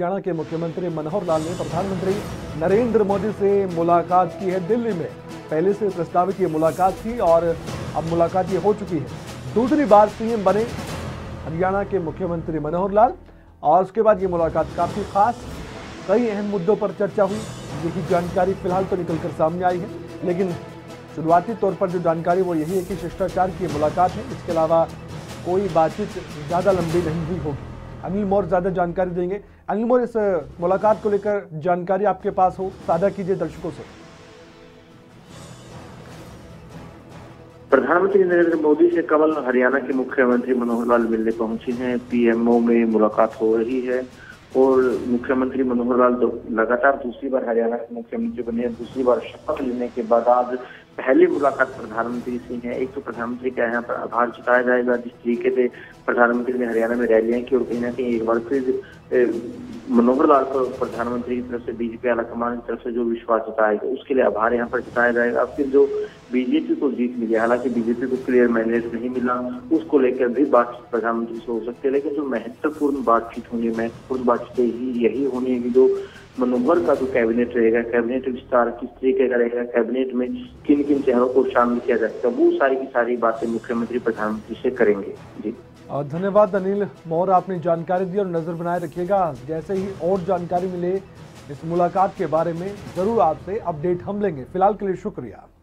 हरियाणा के मुख्यमंत्री मनोहर लाल ने प्रधानमंत्री नरेंद्र मोदी से मुलाकात की है दिल्ली में। पहले से प्रस्तावित ये मुलाकात थी और अब मुलाकात ये हो चुकी है। दूसरी बार सीएम बने हरियाणा के मुख्यमंत्री मनोहर लाल और उसके बाद ये मुलाकात काफ़ी खास, कई अहम मुद्दों पर चर्चा हुई जिसकी जानकारी फिलहाल तो निकल कर सामने आई है, लेकिन शुरुआती तौर पर जो जानकारी वो यही है कि शिष्टाचार की मुलाकात है। इसके अलावा कोई बातचीत ज़्यादा लंबी नहीं हुई होगी। अनिल मोर ज़्यादा जानकारी देंगे। अनिल मोर, इस मुलाकात को लेकर जानकारी आपके पास हो साझा कीजिए दर्शकों से। प्रधानमंत्री नरेंद्र मोदी से कल हरियाणा के मुख्यमंत्री मनोहर लाल मिलने पहुंचे हैं। पीएमओ में मुलाकात हो रही है और मुख्यमंत्री मनोहर लाल लगातार दूसरी बार हरियाणा के मुख्यमंत्री बने, दूसरी बार शपथ लेने के बाद आज पहली मुलाकात प्रधानमंत्री से है। एक तो प्रधानमंत्री का यहाँ पर आभार जताया जाएगा जिस तरीके से प्रधानमंत्री ने हरियाणा में रैलियां की, और कहीं ना कहीं एक बार फिर मनोहर लाल को प्रधानमंत्री की तरफ से, बीजेपी आलाकमान की तरफ से जो विश्वास जताएगा उसके लिए आभार यहाँ पर जताया जाएगा। फिर जो बीजेपी को जीत मिली, हालांकि बीजेपी को क्लियर मैंडेट नहीं मिला, उसको लेकर भी बातचीत प्रधानमंत्री से हो सकती है। लेकिन जो महत्वपूर्ण बातचीत होनी है, महत्वपूर्ण बातचीतें यही होनी है कि जो मनोहर का जो कैबिनेट रहेगा, कैबिनेट विस्तार किस तरीके का रहेगा, कैबिनेट में किन किन चेहरों को शामिल किया जा सकता है, वो सारी की सारी बातें मुख्यमंत्री प्रधानमंत्री से करेंगे। जी धन्यवाद अनिल मोहर, आपने जानकारी दी और नजर बनाए रखिएगा। जैसे ही और जानकारी मिले इस मुलाकात के बारे में जरूर आपसे अपडेट हम लेंगे। फिलहाल के लिए शुक्रिया।